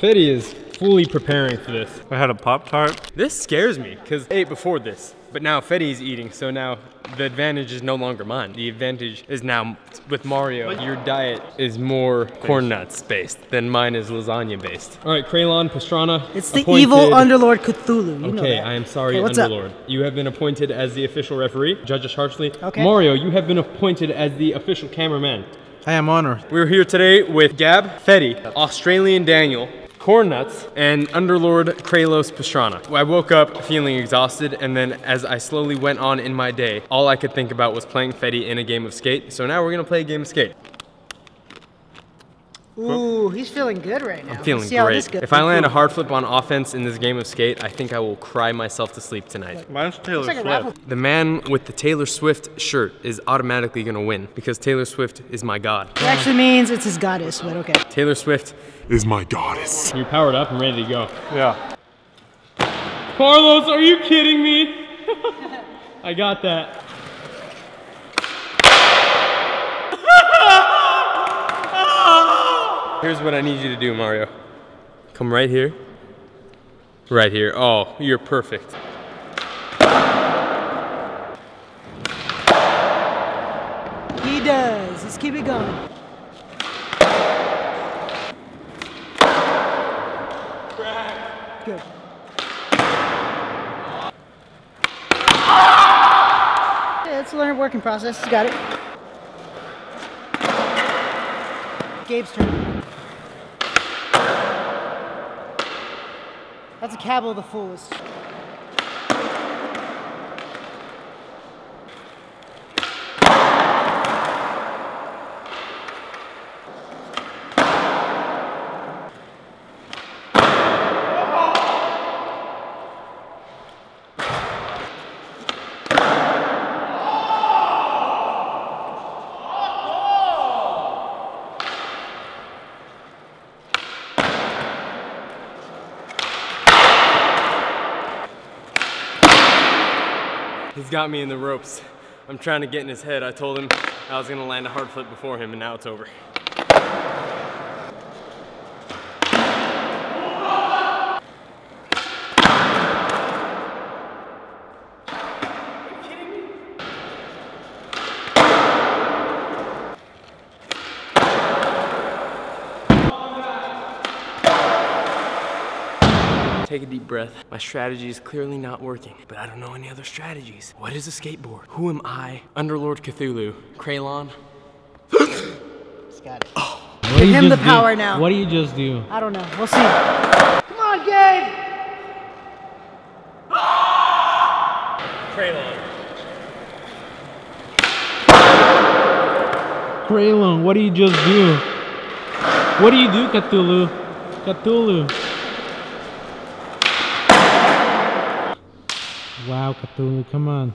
Fetty is fully preparing for this. I had a Pop-Tart. This scares me, because I ate before this, but now Fetty's eating, so now the advantage is no longer mine. The advantage is now with Mario. Your diet is more Corn Nuts based than mine is lasagna based. All right, Craylon, Pastrana. It's the appointed... evil Underlord Cthulhu. You know that. I am sorry, Underlord. You have been appointed as the official referee. Judge us harshly. Okay. Mario, you have been appointed as the official cameraman. I am honored. We're here today with Gab, Fetty, Australian Daniel, Corn Nuts, and Underlord Kralos Pastrana. I woke up feeling exhausted, and then as I slowly went on in my day, all I could think about was playing Fetty in a game of skate. So now we're gonna play a game of skate. Ooh, he's feeling good right now. I'm feeling great. If I land a hard flip on offense in this game of skate, I think I will cry myself to sleep tonight. Mine's Taylor Swift. The man with the Taylor Swift shirt is automatically gonna win because Taylor Swift is my god. It actually means it's his goddess, but okay. Taylor Swift is my goddess. You're powered up and ready to go. Yeah. Carlos, are you kidding me? I got that. Here's what I need you to do, Mario. Come right here. Right here. Oh, you're perfect. He does. Let's keep it going. Crack. Good. Yeah, it's a learned working process. You got it. Gabe's turn. That's a cab of the fools. He's got me in the ropes. I'm trying to get in his head. I told him I was gonna land a hard flip before him, and now it's over. Take a deep breath. My strategy is clearly not working, but I don't know any other strategies. What is a skateboard? Who am I? Underlord Cthulhu. Craylon. He's got it. Oh. Give him the power now. What do you just do? I don't know. We'll see. Come on, Gabe! Craylon. Craylon, what do you just do? What do you do, Cthulhu? Cthulhu. Wow, Cthulhu, come on.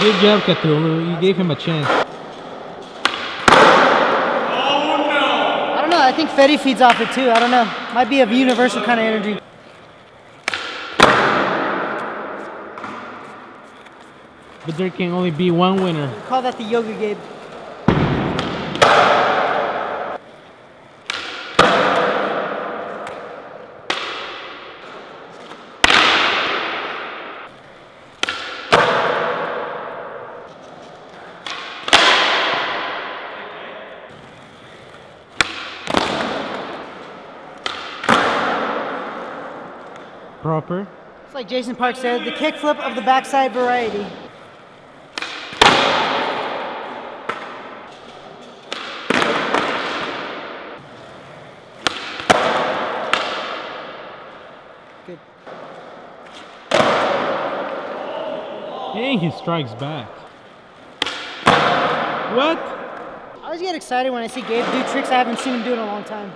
Good job, Cthulhu. You gave him a chance. Oh, no! I don't know. I think Fetty feeds off it, too. I don't know. Might be a universal kind of energy. But there can only be one winner. We call that the yoga game. Proper. It's like Jason Park said, the kickflip of the backside variety. Good. Dang, he strikes back. What? I always get excited when I see Gabe do tricks I haven't seen him do in a long time.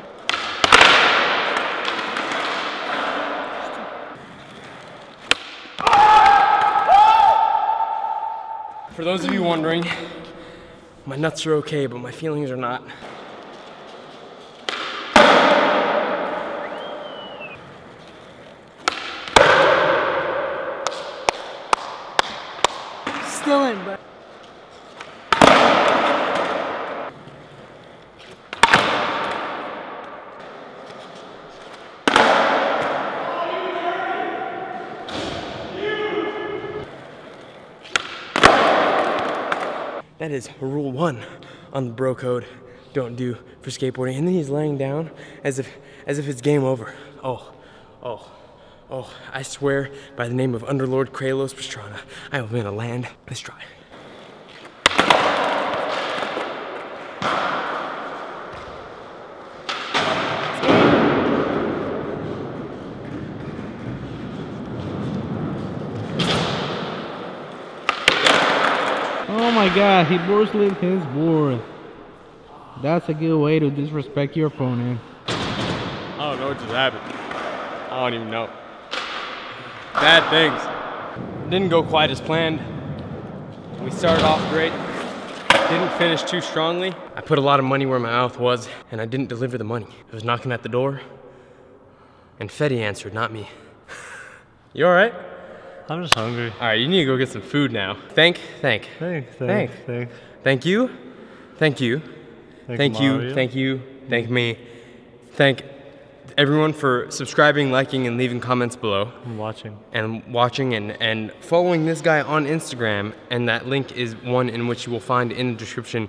For those of you wondering, my nuts are okay, but my feelings are not. Still in, but... That is rule one on the bro code. Don't do for skateboarding. And then he's laying down as if it's game over. Oh, I swear by the name of Underlord Kralos Pastrana, I will win a land. Let's try. Oh my god, he bursted his board. That's a good way to disrespect your opponent. I don't know what just happened. I don't even know. Bad things. Didn't go quite as planned. We started off great. Didn't finish too strongly. I put a lot of money where my mouth was, and I didn't deliver the money. I was knocking at the door, and Fetty answered, not me. You alright? I'm just hungry. Alright, you need to go get some food now. Thank you, thank you, thank you, thank you, thank you, thank me. Thank everyone for subscribing, liking, and leaving comments below. And watching. And following this guy on Instagram, and that link is one in which you will find in the description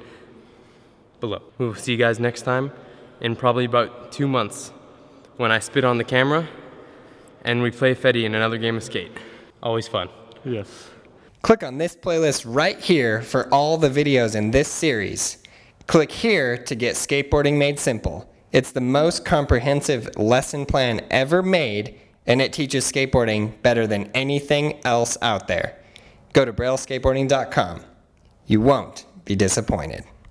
below. We will see you guys next time in probably about 2 months when I spit on the camera and we play Fetty in another game of skate. Always fun. Yes. Click on this playlist right here for all the videos in this series. Click here to get Skateboarding Made Simple. It's the most comprehensive lesson plan ever made, and it teaches skateboarding better than anything else out there. Go to BrailleSkateboarding.com. You won't be disappointed.